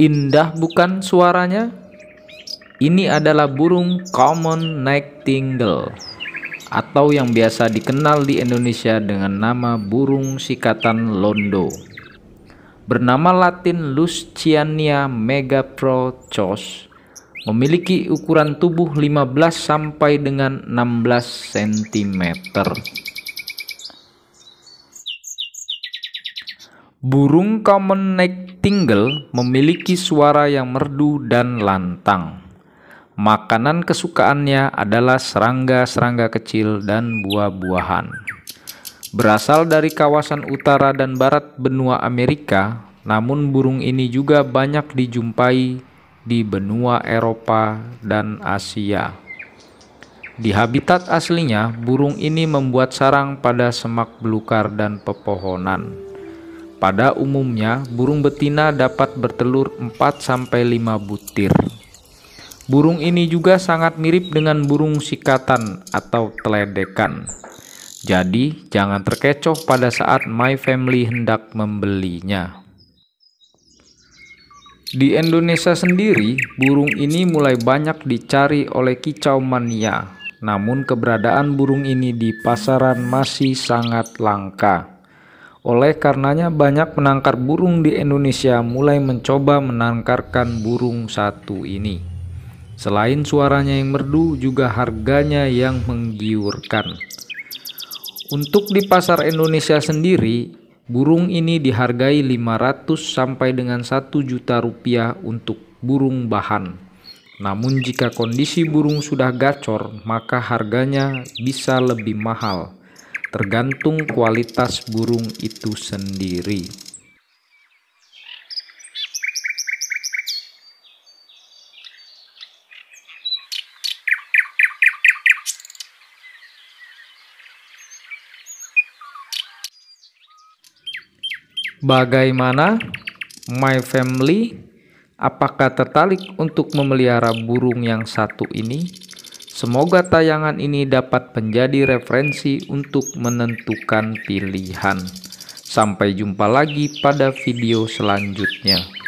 Indah bukan suaranya? Ini adalah burung common nightingale atau yang biasa dikenal di Indonesia dengan nama burung sikatan Londo. Bernama latin Luscinia megarhynchos, memiliki ukuran tubuh 15 sampai dengan 16 cm. Burung common nightingale memiliki suara yang merdu dan lantang. Makanan kesukaannya adalah serangga-serangga kecil dan buah-buahan. Berasal dari kawasan utara dan barat benua Amerika, namun burung ini juga banyak dijumpai di benua Eropa dan Asia. Di habitat aslinya, burung ini membuat sarang pada semak belukar dan pepohonan. Pada umumnya, burung betina dapat bertelur 4-5 butir. Burung ini juga sangat mirip dengan burung sikatan atau teledekan. Jadi, jangan terkecoh pada saat My Family hendak membelinya. Di Indonesia sendiri, burung ini mulai banyak dicari oleh kicau mania. Namun, keberadaan burung ini di pasaran masih sangat langka. Oleh karenanya banyak penangkar burung di Indonesia mulai mencoba menangkarkan burung satu ini. Selain suaranya yang merdu, juga harganya yang menggiurkan. Untuk di pasar Indonesia sendiri, burung ini dihargai 500 sampai dengan 1 juta rupiah untuk burung bahan. Namun jika kondisi burung sudah gacor, maka harganya bisa lebih mahal, tergantung kualitas burung itu sendiri. Bagaimana, My Family? Apakah tertarik untuk memelihara burung yang satu ini? Semoga tayangan ini dapat menjadi referensi untuk menentukan pilihan. Sampai jumpa lagi pada video selanjutnya.